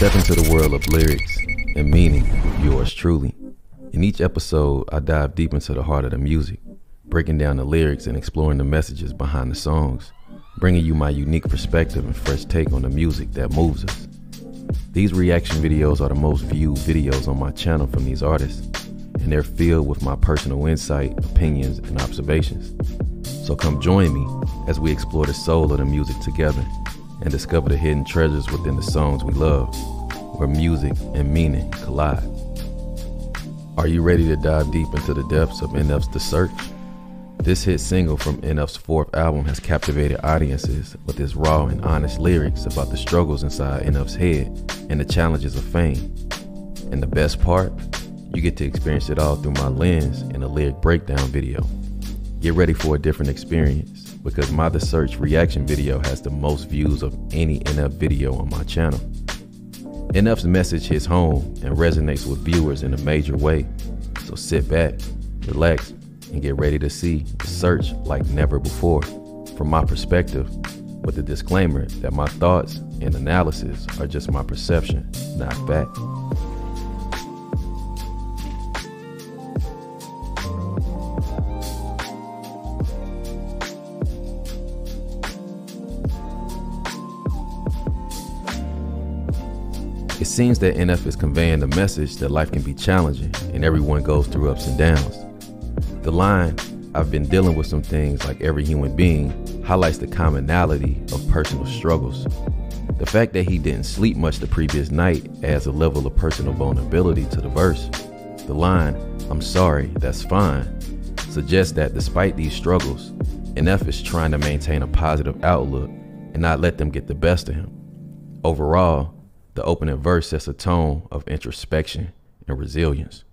Step into the world of lyrics and meaning with yours truly. In each episode, I dive deep into the heart of the music, breaking down the lyrics and exploring the messages behind the songs, bringing you my unique perspective and fresh take on the music that moves us. These reaction videos are the most viewed videos on my channel from these artists, and they're filled with my personal insight, opinions, and observations. So come join me as we explore the soul of the music together and discover the hidden treasures within the songs we love, where music and meaning collide. Are you ready to dive deep into the depths of NF's The Search? This hit single from NF's fourth album has captivated audiences with its raw and honest lyrics about the struggles inside NF's head and the challenges of fame. And the best part? You get to experience it all through my lens in a lyric breakdown video. Get ready for a different experience, because my The Search reaction video has the most views of any NF video on my channel. NF's message hits home and resonates with viewers in a major way. So sit back, relax, and get ready to see The Search like never before, from my perspective, with the disclaimer that my thoughts and analysis are just my perception, not fact. It seems that NF is conveying the message that life can be challenging and everyone goes through ups and downs. The line, "I've been dealing with some things like every human being," highlights the commonality of personal struggles. The fact that he didn't sleep much the previous night adds a level of personal vulnerability to the verse. The line, "I'm sorry, that's fine," suggests that despite these struggles, NF is trying to maintain a positive outlook and not let them get the best of him. Overall, the opening verse sets a tone of introspection and resilience.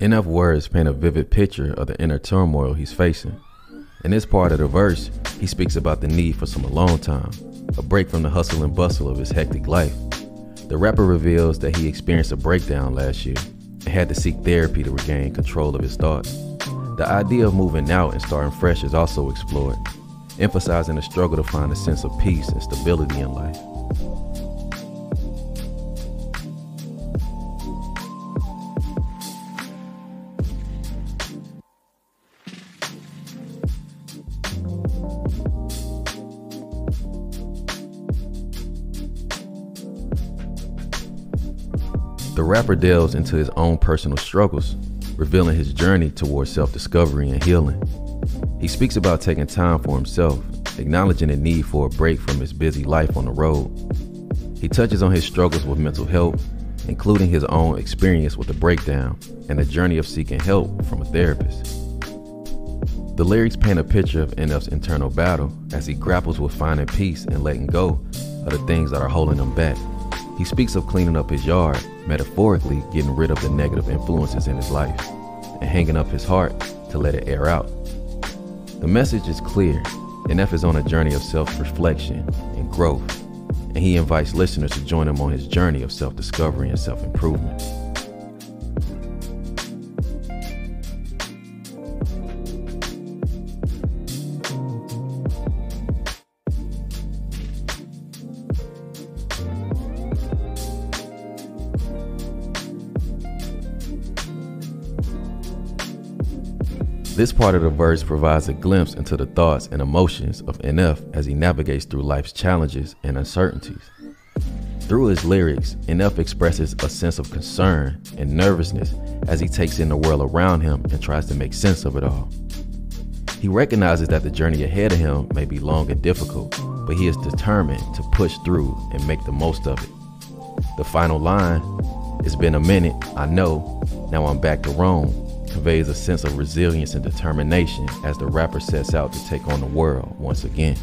NF words paint a vivid picture of the inner turmoil he's facing. In this part of the verse, he speaks about the need for some alone time, a break from the hustle and bustle of his hectic life. The rapper reveals that he experienced a breakdown last year and had to seek therapy to regain control of his thoughts. The idea of moving out and starting fresh is also explored, emphasizing the struggle to find a sense of peace and stability in life. The rapper delves into his own personal struggles, revealing his journey towards self-discovery and healing. He speaks about taking time for himself, acknowledging the need for a break from his busy life on the road. He touches on his struggles with mental health, including his own experience with a breakdown and the journey of seeking help from a therapist. The lyrics paint a picture of NF's internal battle as he grapples with finding peace and letting go of the things that are holding him back. He speaks of cleaning up his yard, metaphorically getting rid of the negative influences in his life and hanging up his heart to let it air out. The message is clear. NF is on a journey of self-reflection and growth, and he invites listeners to join him on his journey of self-discovery and self-improvement. This part of the verse provides a glimpse into the thoughts and emotions of NF as he navigates through life's challenges and uncertainties. Through his lyrics, NF expresses a sense of concern and nervousness as he takes in the world around him and tries to make sense of it all. He recognizes that the journey ahead of him may be long and difficult, but he is determined to push through and make the most of it. The final line, "It's been a minute, I know, now I'm back to Rome," conveys a sense of resilience and determination as the rapper sets out to take on the world once again.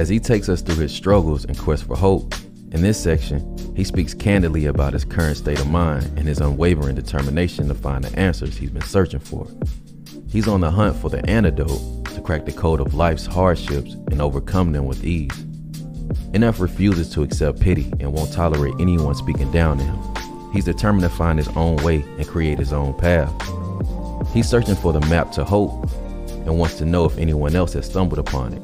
As he takes us through his struggles and quest for hope, in this section, he speaks candidly about his current state of mind and his unwavering determination to find the answers he's been searching for. He's on the hunt for the antidote to crack the code of life's hardships and overcome them with ease. NF refuses to accept pity and won't tolerate anyone speaking down to him. He's determined to find his own way and create his own path. He's searching for the map to hope and wants to know if anyone else has stumbled upon it.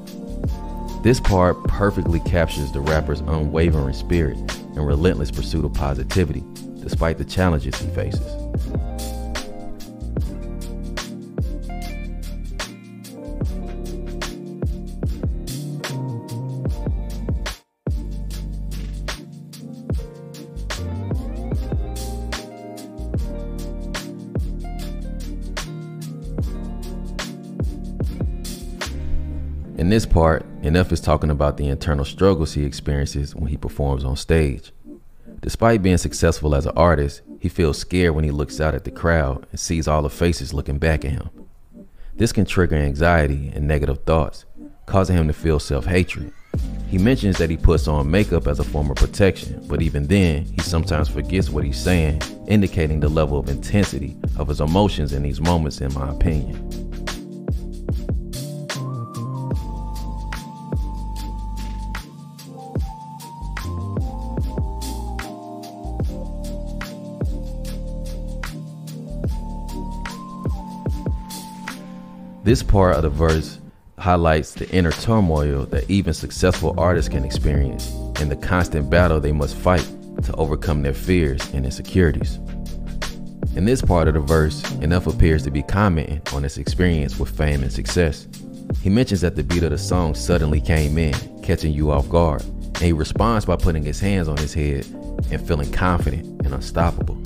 This part perfectly captures the rapper's unwavering spirit and relentless pursuit of positivity, despite the challenges he faces. In this part, NF is talking about the internal struggles he experiences when he performs on stage. Despite being successful as an artist, he feels scared when he looks out at the crowd and sees all the faces looking back at him. This can trigger anxiety and negative thoughts, causing him to feel self-hatred. He mentions that he puts on makeup as a form of protection, but even then, he sometimes forgets what he's saying, indicating the level of intensity of his emotions in these moments, in my opinion. This part of the verse highlights the inner turmoil that even successful artists can experience and the constant battle they must fight to overcome their fears and insecurities. In this part of the verse, NF appears to be commenting on his experience with fame and success. He mentions that the beat of the song suddenly came in, catching you off guard, and he responds by putting his hands on his head and feeling confident and unstoppable.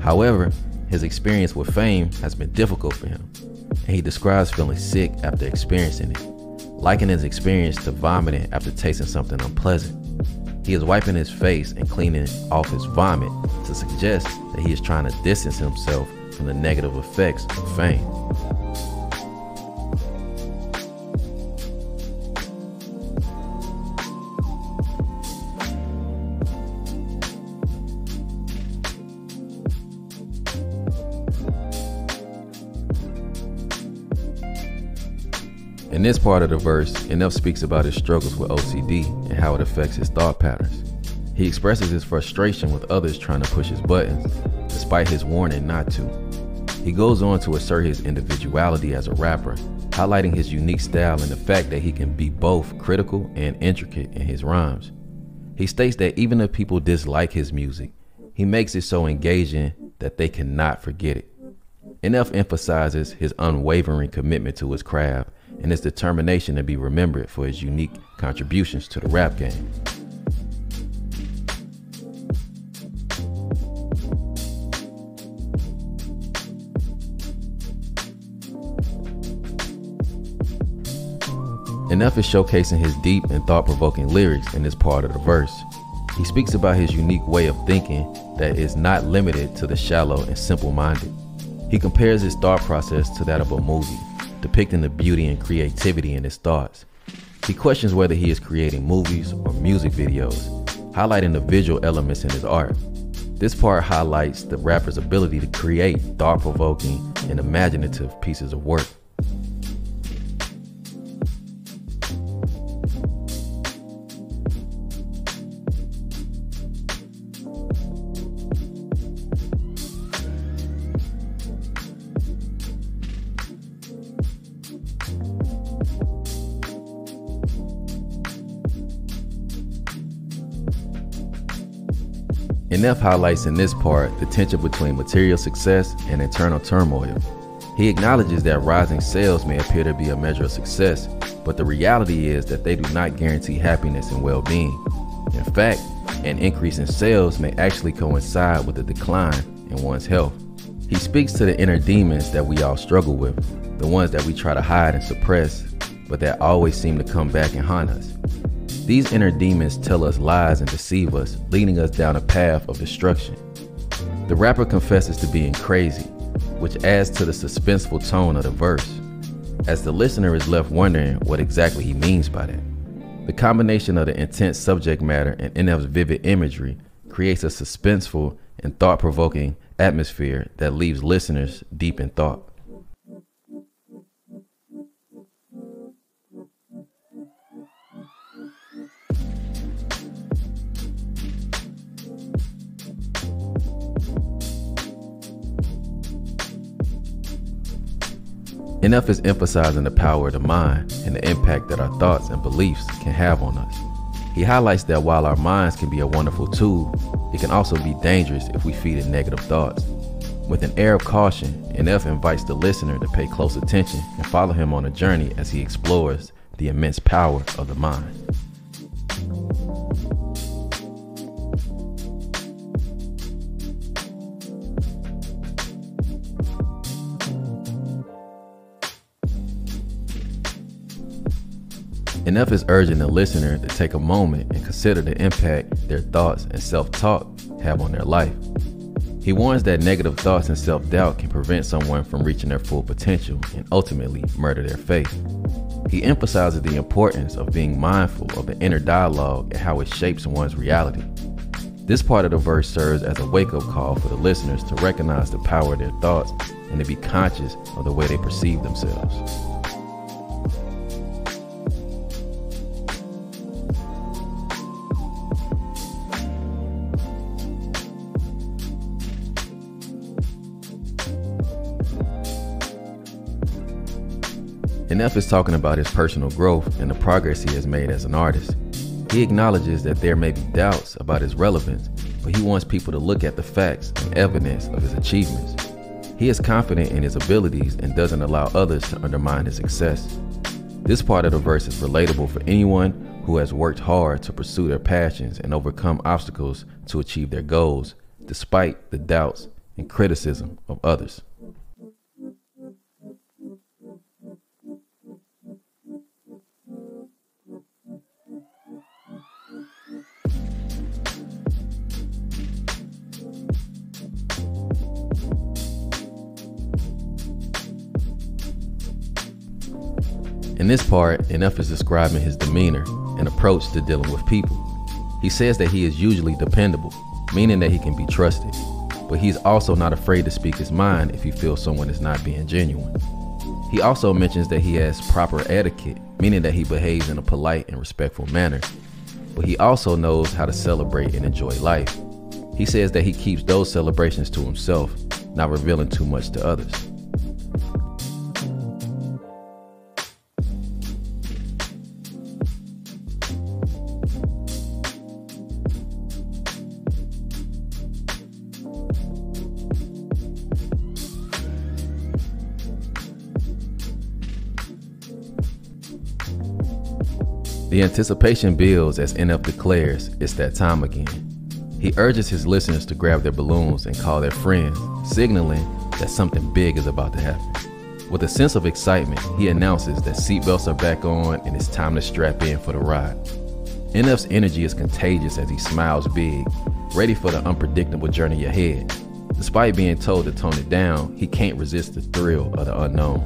However, his experience with fame has been difficult for him, and he describes feeling sick after experiencing it, likening his experience to vomiting after tasting something unpleasant. He is wiping his face and cleaning off his vomit to suggest that he is trying to distance himself from the negative effects of fame. In this part of the verse, NF speaks about his struggles with OCD and how it affects his thought patterns. He expresses his frustration with others trying to push his buttons, despite his warning not to. He goes on to assert his individuality as a rapper, highlighting his unique style and the fact that he can be both critical and intricate in his rhymes. He states that even if people dislike his music, he makes it so engaging that they cannot forget it. NF emphasizes his unwavering commitment to his craft and his determination to be remembered for his unique contributions to the rap game. NF is showcasing his deep and thought-provoking lyrics in this part of the verse. He speaks about his unique way of thinking that is not limited to the shallow and simple-minded. He compares his thought process to that of a movie, depicting the beauty and creativity in his thoughts. He questions whether he is creating movies or music videos, highlighting the visual elements in his art. This part highlights the rapper's ability to create thought-provoking and imaginative pieces of work. NF highlights in this part the tension between material success and internal turmoil. He acknowledges that rising sales may appear to be a measure of success, but the reality is that they do not guarantee happiness and well-being. In fact, an increase in sales may actually coincide with a decline in one's health. He speaks to the inner demons that we all struggle with, the ones that we try to hide and suppress, but that always seem to come back and haunt us. These inner demons tell us lies and deceive us, leading us down a path of destruction. The rapper confesses to being crazy, which adds to the suspenseful tone of the verse, as the listener is left wondering what exactly he means by that. The combination of the intense subject matter and NF's vivid imagery creates a suspenseful and thought-provoking atmosphere that leaves listeners deep in thought. NF is emphasizing the power of the mind and the impact that our thoughts and beliefs can have on us. He highlights that while our minds can be a wonderful tool, it can also be dangerous if we feed it negative thoughts. With an air of caution, NF invites the listener to pay close attention and follow him on a journey as he explores the immense power of the mind. NF is urging the listener to take a moment and consider the impact their thoughts and self-talk have on their life. He warns that negative thoughts and self-doubt can prevent someone from reaching their full potential and ultimately murder their faith. He emphasizes the importance of being mindful of the inner dialogue and how it shapes one's reality. This part of the verse serves as a wake-up call for the listeners to recognize the power of their thoughts and to be conscious of the way they perceive themselves. NF is talking about his personal growth and the progress he has made as an artist. He acknowledges that there may be doubts about his relevance, but he wants people to look at the facts and evidence of his achievements. He is confident in his abilities and doesn't allow others to undermine his success. This part of the verse is relatable for anyone who has worked hard to pursue their passions and overcome obstacles to achieve their goals, despite the doubts and criticism of others. In this part, NF is describing his demeanor and approach to dealing with people. He says that he is usually dependable, meaning that he can be trusted, but he's also not afraid to speak his mind if he feels someone is not being genuine. He also mentions that he has proper etiquette, meaning that he behaves in a polite and respectful manner, but he also knows how to celebrate and enjoy life. He says that he keeps those celebrations to himself, not revealing too much to others. The anticipation builds as NF declares, "It's that time again." He urges his listeners to grab their balloons and call their friends, signaling that something big is about to happen. With a sense of excitement, he announces that seatbelts are back on and it's time to strap in for the ride. NF's energy is contagious as he smiles big, ready for the unpredictable journey ahead. Despite being told to tone it down, he can't resist the thrill of the unknown.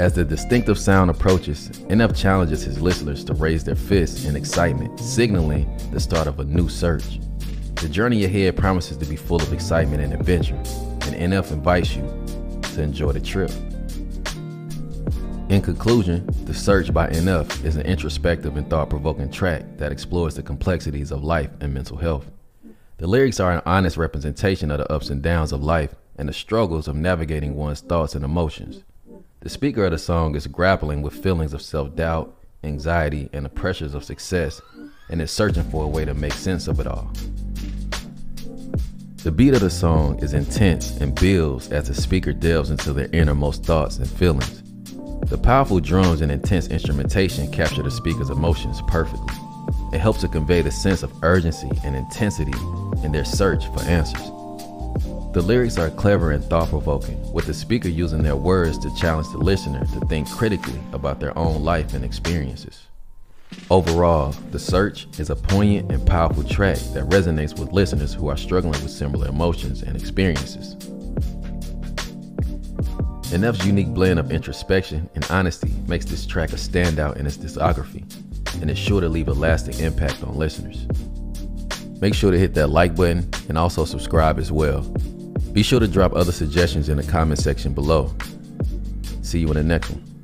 As the distinctive sound approaches, NF challenges his listeners to raise their fists in excitement, signaling the start of a new search. The journey ahead promises to be full of excitement and adventure, and NF invites you to enjoy the trip. In conclusion, The Search by NF is an introspective and thought-provoking track that explores the complexities of life and mental health. The lyrics are an honest representation of the ups and downs of life and the struggles of navigating one's thoughts and emotions. The speaker of the song is grappling with feelings of self-doubt, anxiety, and the pressures of success, and is searching for a way to make sense of it all. The beat of the song is intense and builds as the speaker delves into their innermost thoughts and feelings. The powerful drums and intense instrumentation capture the speaker's emotions perfectly. It helps to convey the sense of urgency and intensity in their search for answers. The lyrics are clever and thought-provoking, with the speaker using their words to challenge the listener to think critically about their own life and experiences. Overall, The Search is a poignant and powerful track that resonates with listeners who are struggling with similar emotions and experiences. NF's unique blend of introspection and honesty makes this track a standout in its discography, and it's sure to leave a lasting impact on listeners. Make sure to hit that like button and also subscribe as well. Be sure to drop other suggestions in the comment section below. See you in the next one.